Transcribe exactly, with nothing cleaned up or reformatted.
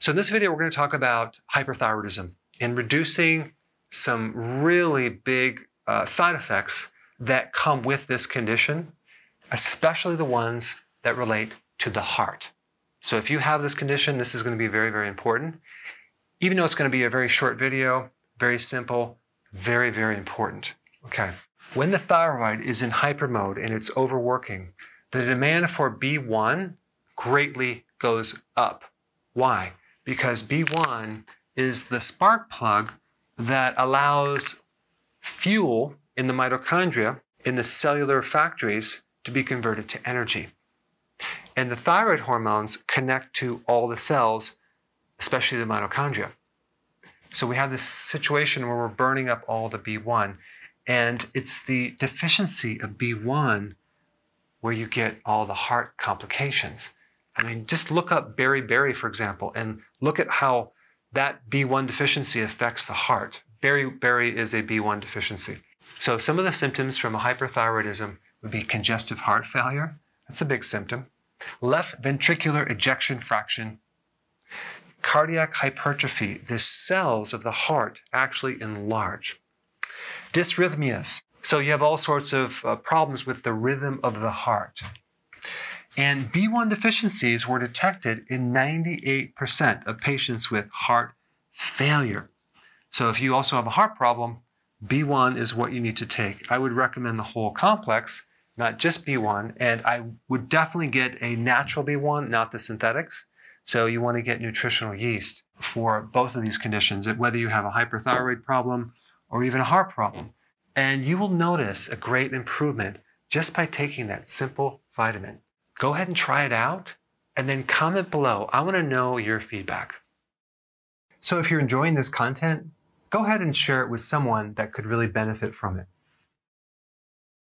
So in this video, we're going to talk about hyperthyroidism and reducing some really big uh, side effects that come with this condition, especially the ones that relate to the heart. So if you have this condition, this is going to be very, very important. Even though it's going to be a very short video, very simple, very, very important. Okay. When the thyroid is in hyper mode and it's overworking, the demand for B one greatly goes up. Why? Because B one is the spark plug that allows fuel in the mitochondria, in the cellular factories, to be converted to energy. And the thyroid hormones connect to all the cells, especially the mitochondria. So we have this situation where we're burning up all the B one, and it's the deficiency of B one where you get all the heart complications. I mean, just look up beriberi, for example, and look at how that B one deficiency affects the heart. Beriberi is a B one deficiency. So some of the symptoms from a hyperthyroidism would be congestive heart failure. That's a big symptom. Left ventricular ejection fraction. Cardiac hypertrophy. The cells of the heart actually enlarge. Dysrhythmias. So you have all sorts of uh, problems with the rhythm of the heart. And B one deficiencies were detected in ninety-eight percent of patients with heart failure. So if you also have a heart problem, B one is what you need to take. I would recommend the whole complex, not just B one, and I would definitely get a natural B one, not the synthetics. So you want to get nutritional yeast for both of these conditions, whether you have a hyperthyroid problem or even a heart problem. And you will notice a great improvement just by taking that simple vitamin. Go ahead and try it out and then comment below. I want to know your feedback. So if you're enjoying this content, go ahead and share it with someone that could really benefit from it.